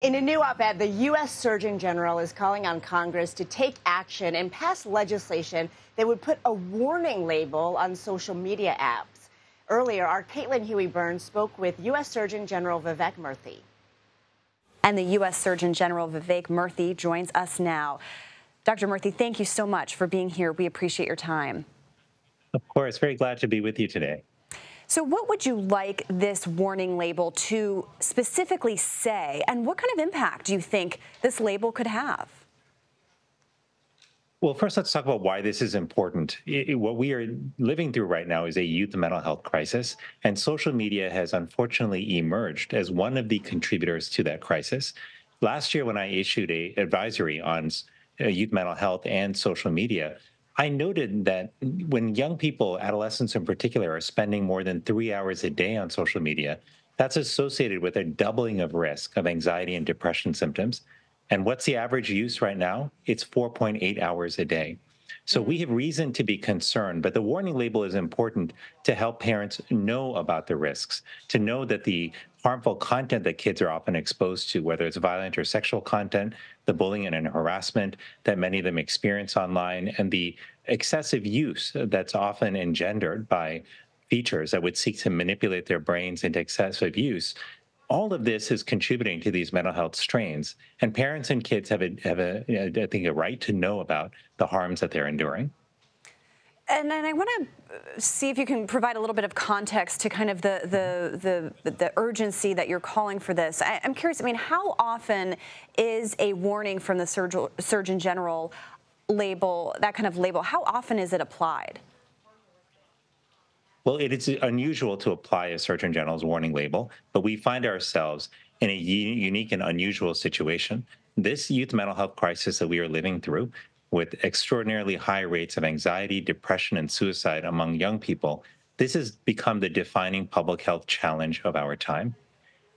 In a new op-ed, the U.S. Surgeon General is calling on Congress to take action and pass legislation that would put a warning label on social media apps. Earlier, our Caitlin Huey-Burns spoke with U.S. Surgeon General Vivek Murthy. And the U.S. Surgeon General Vivek Murthy joins us now. Dr. Murthy, thank you so much for being here. We appreciate your time. Of course. Very glad to be with you today. So what would you like this warning label to specifically say, and what kind of impact do you think this label could have? Well, first, let's talk about why this is important. What we are living through right now is a youth mental health crisis, and social media has unfortunately emerged as one of the contributors to that crisis. Last year, when I issued an advisory on youth mental health and social media, I noted that when young people, adolescents in particular, are spending more than 3 hours a day on social media, that's associated with a doubling of risk of anxiety and depression symptoms. And what's the average use right now? It's 4.8 hours a day. So we have reason to be concerned, but the warning label is important to help parents know about the risks, to know that the harmful content that kids are often exposed to, whether it's violent or sexual content, the bullying and harassment that many of them experience online, and the excessive use that's often engendered by features that would seek to manipulate their brains into excessive use. All of this is contributing to these mental health strains, and parents and kids have, I think, a right to know about the harms that they're enduring. And I want to see if you can provide a little bit of context to kind of the urgency that you're calling for this. I'm curious, I mean, how often is a warning from the Surgeon General label, that kind of label, how often is it applied? Well, it is unusual to apply a Surgeon General's warning label, but we find ourselves in a unique and unusual situation. This youth mental health crisis that we are living through, with extraordinarily high rates of anxiety, depression, and suicide among young people, this has become the defining public health challenge of our time.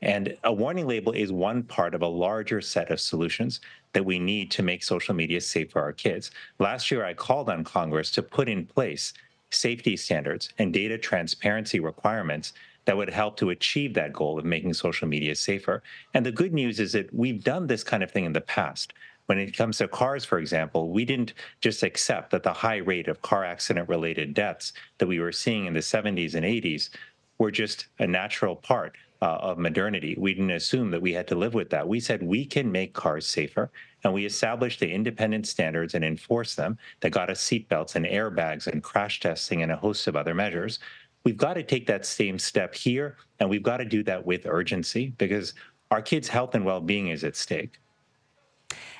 And a warning label is one part of a larger set of solutions that we need to make social media safe for our kids. Last year, I called on Congress to put in place safety standards and data transparency requirements that would help to achieve that goal of making social media safer. And the good news is that we've done this kind of thing in the past. When it comes to cars, for example, we didn't just accept that the high rate of car accident-related deaths that we were seeing in the 70s and 80s were just a natural part of modernity. We didn't assume that we had to live with that. We said we can make cars safer, and we established the independent standards and enforced them that got us seatbelts and airbags and crash testing and a host of other measures. We've got to take that same step here, and we've got to do that with urgency because our kids' health and well-being is at stake.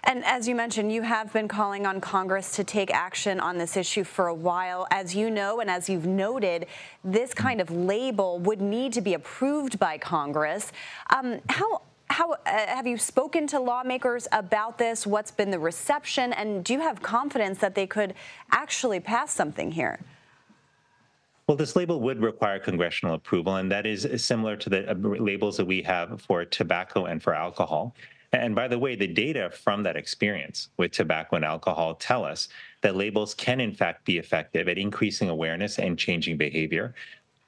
And as you mentioned, you have been calling on Congress to take action on this issue for a while. As you know, and as you've noted, this kind of label would need to be approved by Congress. How have you spoken to lawmakers about this? What's been the reception? And do you have confidence that they could actually pass something here? Well, this label would require congressional approval, and that is similar to the labels that we have for tobacco and for alcohol. And by the way, the data from that experience with tobacco and alcohol tell us that labels can, in fact, be effective at increasing awareness and changing behavior.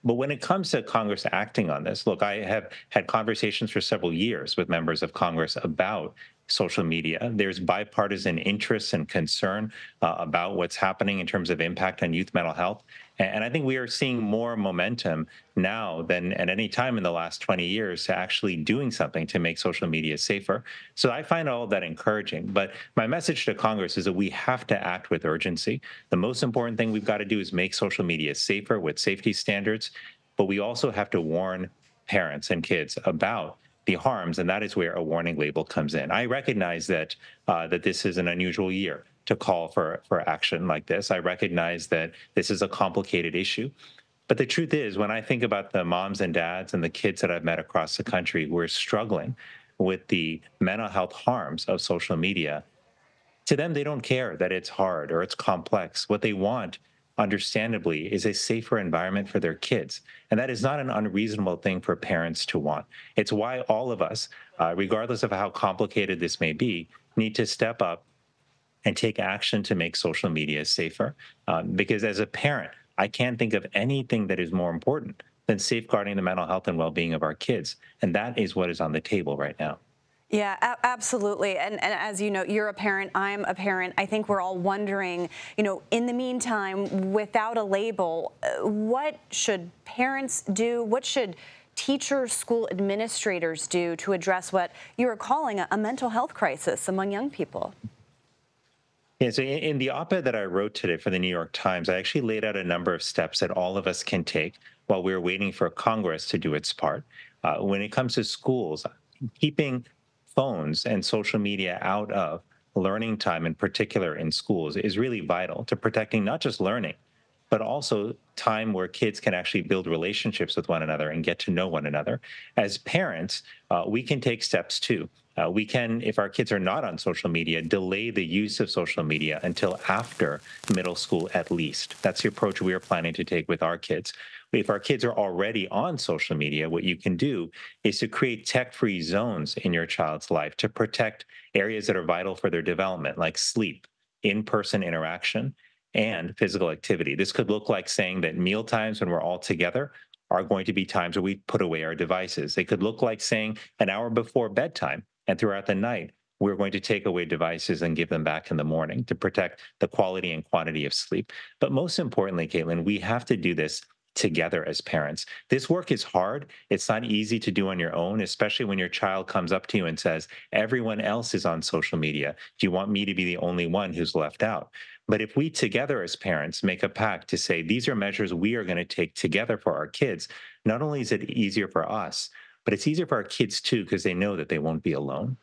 But when it comes to Congress acting on this, look, I have had conversations for several years with members of Congress about social media. There's bipartisan interest and concern about what's happening in terms of impact on youth mental health. And I think we are seeing more momentum now than at any time in the last 20 years to actually doing something to make social media safer. So I find all of that encouraging. But my message to Congress is that we have to act with urgency. The most important thing we've got to do is make social media safer with safety standards. But we also have to warn parents and kids about the harms, and that is where a warning label comes in. I recognize that this is an unusual year to call for action like this. I recognize that this is a complicated issue. But the truth is, when I think about the moms and dads and the kids that I've met across the country who are struggling with the mental health harms of social media, to them, they don't care that it's hard or it's complex. What they want, understandably, is a safer environment for their kids. And that is not an unreasonable thing for parents to want. It's why all of us, regardless of how complicated this may be, need to step up and take action to make social media safer. Because as a parent, I can't think of anything that is more important than safeguarding the mental health and well-being of our kids. And that is what is on the table right now. Yeah, absolutely. And as you know, you're a parent, I'm a parent. I think we're all wondering, you know, in the meantime, without a label, what should parents do? What should teachers, school administrators do to address what you are calling a mental health crisis among young people? Yeah, so in the op-ed that I wrote today for the New York Times, I actually laid out a number of steps that all of us can take while we're waiting for Congress to do its part. When it comes to schools, keeping phones and social media out of learning time, in particular in schools, is really vital to protecting not just learning, but also time where kids can actually build relationships with one another and get to know one another. As parents, we can take steps too. We can, if our kids are not on social media, delay the use of social media until after middle school at least. That's the approach we are planning to take with our kids. If our kids are already on social media, what you can do is to create tech-free zones in your child's life to protect areas that are vital for their development, like sleep, in-person interaction, and physical activity. This could look like saying that meal times when we're all together are going to be times where we put away our devices. It could look like saying an hour before bedtime and throughout the night, we're going to take away devices and give them back in the morning to protect the quality and quantity of sleep. But most importantly, Caitlin, we have to do this together as parents. This work is hard. It's not easy to do on your own, especially when your child comes up to you and says, everyone else is on social media. Do you want me to be the only one who's left out? But if we together as parents make a pact to say, these are measures we are going to take together for our kids, not only is it easier for us, but it's easier for our kids too, because they know that they won't be alone.